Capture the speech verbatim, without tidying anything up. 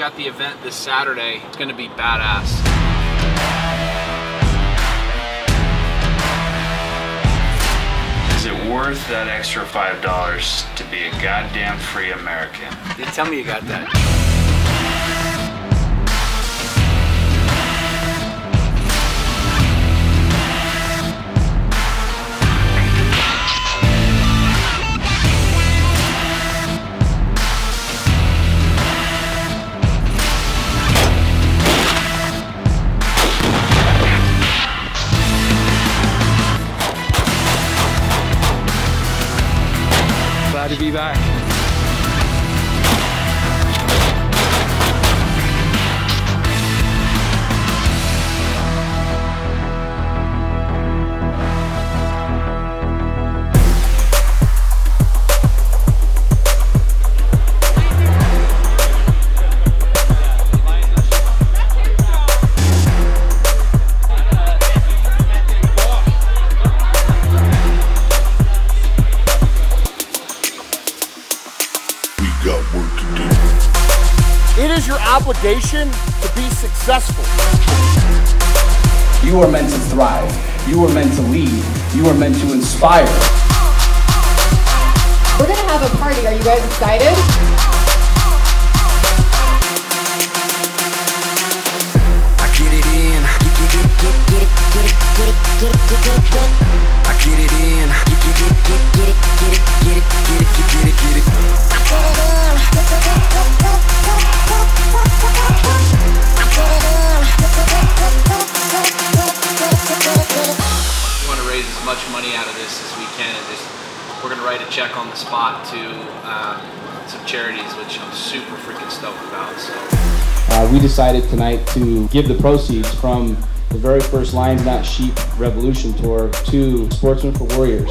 I've got the event this Saturday. It's gonna be badass. Is it worth that extra five dollars to be a goddamn free American? They tell me you got that. Glad to be back. Got work to do. It is your obligation to be successful. You are meant to thrive. You are meant to lead. You are meant to inspire. We're gonna have a party. Are you guys excited? I get it in. I get it in. Get it, get it, get it, get it, get it, get it, get it. As much money out of this as we can. Just, we're gonna write a check on the spot to um, some charities, which I'm super freaking stoked about. So uh, we decided tonight to give the proceeds from the very first Lions Not Sheep Revolution Tour to Sportsmen for Warriors.